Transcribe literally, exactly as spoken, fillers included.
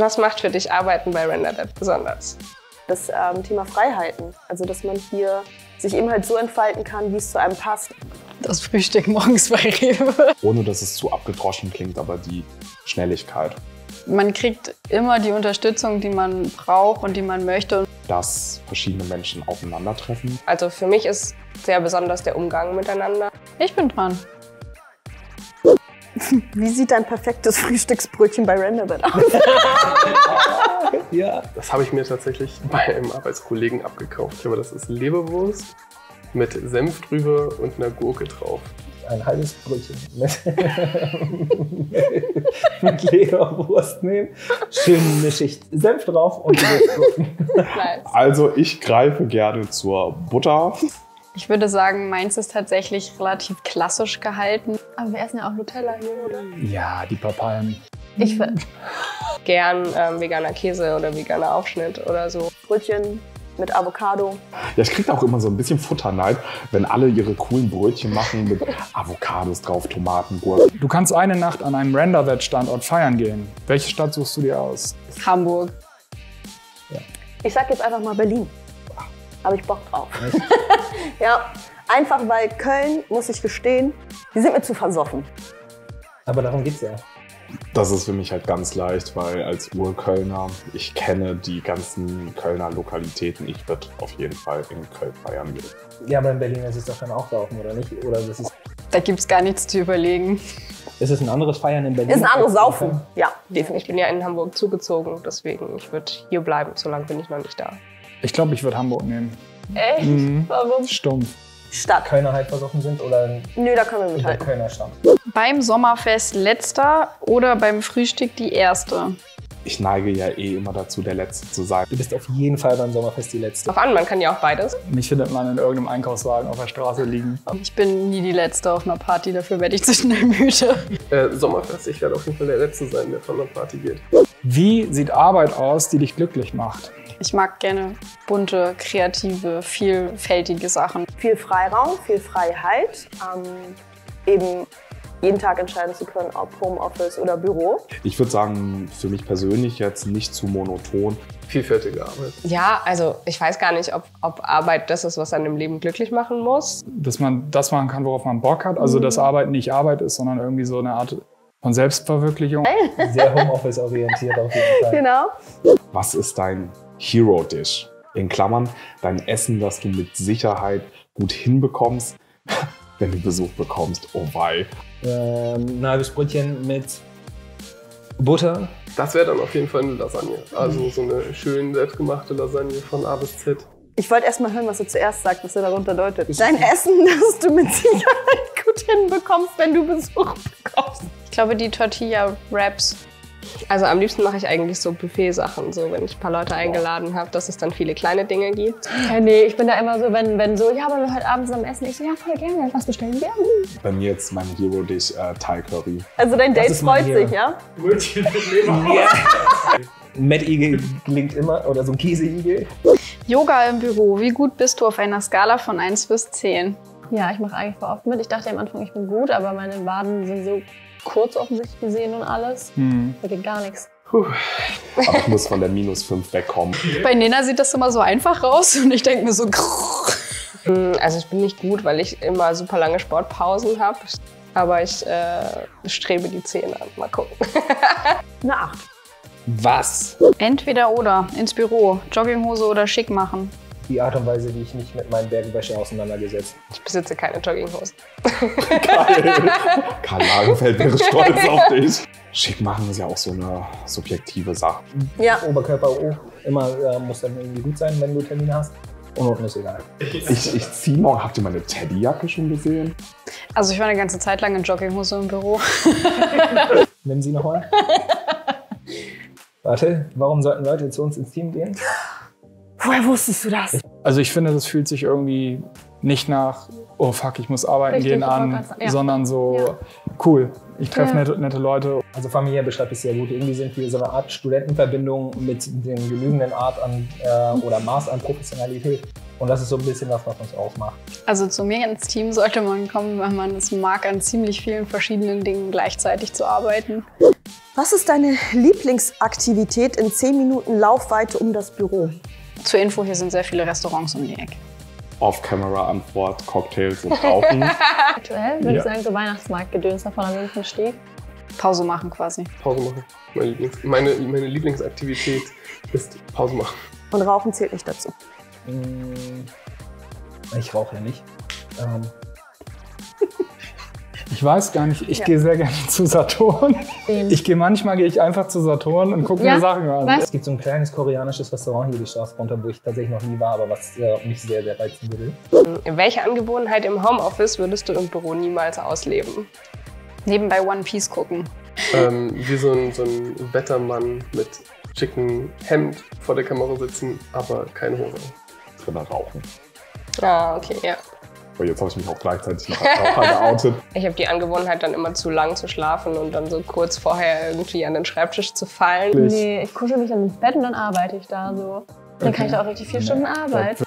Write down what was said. Was macht für dich Arbeiten bei RenderThat besonders? Das ähm, Thema Freiheiten, also dass man hier sich eben halt so entfalten kann, wie es zu einem passt. Das Frühstück morgens bei Rewe. Ohne dass es zu abgedroschen klingt, aber die Schnelligkeit. Man kriegt immer die Unterstützung, die man braucht und die man möchte. Dass verschiedene Menschen aufeinandertreffen. Also für mich ist sehr besonders der Umgang miteinander. Ich bin dran. Wie sieht dein perfektes Frühstücksbrötchen bei RenderThat aus? Ja, das habe ich mir tatsächlich bei einem Arbeitskollegen abgekauft. Ich glaube, das ist Leberwurst mit Senf drüber und einer Gurke drauf. Ein halbes Brötchen mit Leberwurst nehmen, schön eine Schicht Senf drauf und nice. Also ich greife gerne zur Butter. Ich würde sagen, meins ist tatsächlich relativ klassisch gehalten. Aber wir essen ja auch Nutella hier, oder? Ja, die Papaien. Ich würde gern ähm, veganer Käse oder veganer Aufschnitt oder so. Brötchen mit Avocado. Ja, ich kriege da auch immer so ein bisschen Futterneid, wenn alle ihre coolen Brötchen machen mit Avocados drauf, Tomaten, Gurken. Du kannst eine Nacht an einem RenderThat-Standort feiern gehen. Welche Stadt suchst du dir aus? Hamburg. Ja. Ich sag jetzt einfach mal Berlin. Aber ich Bock drauf. Ja, einfach weil Köln, muss ich gestehen, die sind mir zu versoffen. Aber darum geht's ja. Das ist für mich halt ganz leicht, weil als Urkölner, ich kenne die ganzen Kölner Lokalitäten. Ich würde auf jeden Fall in Köln feiern gehen. Ja, aber in Berlin ist es doch dann auch saufen, oder nicht? Oder das ist da gibt's gar nichts zu überlegen. Ist es ein anderes Feiern in Berlin? Ist ein anderes Saufen, ja, definitiv. Ich bin ja in Hamburg zugezogen, deswegen ich würde hier bleiben, solange bin ich noch nicht da. Ich glaube, ich würde Hamburg nehmen. Echt? Mhm. Warum? Stumpf. Stadt. Kölner halt versoffen sind oder? Nö, da können wir mithalten. Kölner Stamm. Beim Sommerfest letzter oder beim Frühstück die erste? Ich neige ja eh immer dazu, der Letzte zu sein. Du bist auf jeden Fall beim Sommerfest die Letzte. Auf an, man kann ja auch beides. Mich findet man in irgendeinem Einkaufswagen auf der Straße liegen. Ich bin nie die Letzte auf einer Party, dafür werde ich zu schnell müde. Äh, Sommerfest, ich werde auf jeden Fall der Letzte sein, der von der Party geht. Wie sieht Arbeit aus, die dich glücklich macht? Ich mag gerne bunte, kreative, vielfältige Sachen. Viel Freiraum, viel Freiheit, ähm, eben jeden Tag entscheiden zu können, ob Homeoffice oder Büro. Ich würde sagen, für mich persönlich jetzt nicht zu monoton. Vielfältige Arbeit. Ja, also ich weiß gar nicht, ob, ob Arbeit das ist, was einem im Leben glücklich machen muss. Dass man das machen kann, worauf man Bock hat. Also mhm. dass Arbeit nicht Arbeit ist, sondern irgendwie so eine Art von Selbstverwirklichung. Hey. Sehr Homeoffice-orientiert auf jeden Fall. Genau. Was ist dein Hero-Dish? In Klammern, dein Essen, das du mit Sicherheit gut hinbekommst, wenn du Besuch bekommst. Oh wei. Ähm, ein halbes Brötchen mit Butter. Das wäre dann auf jeden Fall eine Lasagne. Also so eine schön selbstgemachte Lasagne von A bis Z. Ich wollte erst mal hören, was du zuerst sagst, was du darunter deutet. Ich dein Essen, das du mit Sicherheit gut hinbekommst, wenn du Besuch bekommst. Ich glaube, die Tortilla-Wraps. Also am liebsten mache ich eigentlich so Buffet-Sachen, so wenn ich ein paar Leute eingeladen habe, dass es dann viele kleine Dinge gibt. Ja, nee, ich bin da immer so, wenn, wenn so, ja, aber wir heute Abend zusammen essen, ich so, ja, voll gerne, was bestellen wir? Bei mir jetzt mein Hero Dish äh, Thai Curry. Also dein Date freut sich, ja? Brötchen mit Leberwurst. Ein Mettigel klingt immer, oder so ein Käseigel. Yoga im Büro, wie gut bist du auf einer Skala von eins bis zehn? Ja, ich mache eigentlich voll oft mit. Ich dachte am Anfang, ich bin gut, aber meine Waden sind so kurz offensichtlich gesehen und alles. Hm. Da geht gar nichts. Puh. Aber ich muss von der minus fünf wegkommen. Bei Nena sieht das immer so einfach aus und ich denke mir so. Also ich bin nicht gut, weil ich immer super lange Sportpausen habe. Aber ich äh, strebe die zehn an. Mal gucken. Eine acht. Was? Entweder oder. Ins Büro. Jogginghose oder schick machen. Die Art und Weise, wie ich mich mit meinen Bergwäsche auseinandergesetzt. Ich besitze keine Jogginghosen. Geil. Karl Lagerfeld wäre stolz auf dich. Schick machen ist ja auch so eine subjektive Sache. Ja. Oberkörper, oh, immer äh, muss dann irgendwie gut sein, wenn du Termine hast. Und unten ist egal. Ich, ich zieh morgen. Habt ihr meine Teddyjacke schon gesehen? Also ich war eine ganze Zeit lang in Jogginghose im Büro. Nimm sie nochmal. Warte, warum sollten Leute zu uns ins Team gehen? Woher wusstest du das? Also ich finde, das fühlt sich irgendwie nicht nach, oh fuck, ich muss arbeiten Richtig, gehen an, ja. sondern so, ja. cool, ich treffe ja. nette, nette Leute. Also familiär beschreibt es sehr gut. Irgendwie sind wir so eine Art Studentenverbindung mit dem genügenden Art an, äh, oder Maß an Professionalität. Und das ist so ein bisschen das, was uns ausmacht. Also zu mir ins Team sollte man kommen, weil man es mag, an ziemlich vielen verschiedenen Dingen gleichzeitig zu arbeiten. Was ist deine Lieblingsaktivität in zehn Minuten Laufweite um das Büro? Zur Info, hier sind sehr viele Restaurants um die Ecke. Off-Camera-Antwort, Cocktails und Rauchen. Aktuell würde ich sagen, so Weihnachtsmarktgedöns davon am linken Steg. Pause machen quasi. Pause machen. Meine, Lieblings meine, meine Lieblingsaktivität ist Pause machen. Und Rauchen zählt nicht dazu. Ich rauche ja nicht. Ähm, ich weiß gar nicht, ich ja. gehe sehr gerne zu Saturn. Ich gehe manchmal gehe ich einfach zu Saturn und gucke ja. mir Sachen an. Was? Es gibt so ein kleines koreanisches Restaurant hier die Straße runter, wo ich tatsächlich noch nie war, aber was äh, mich sehr, sehr reizen würde. Welche Angewohnheit im Homeoffice würdest du im Büro niemals ausleben? Nebenbei One Piece gucken. Ähm, wie so ein, so ein Wettermann mit schicken Hemd vor der Kamera sitzen, aber keine Hose. Drinner rauchen. Ah, okay, ja. Aber jetzt habe ich mich auch gleichzeitig noch geoutet. Ich habe die Angewohnheit, dann immer zu lang zu schlafen und dann so kurz vorher irgendwie an den Schreibtisch zu fallen. Nee, ich kuschel mich dann ins Bett und dann arbeite ich da so. Dann okay. kann ich da auch richtig vier nee. Stunden arbeiten.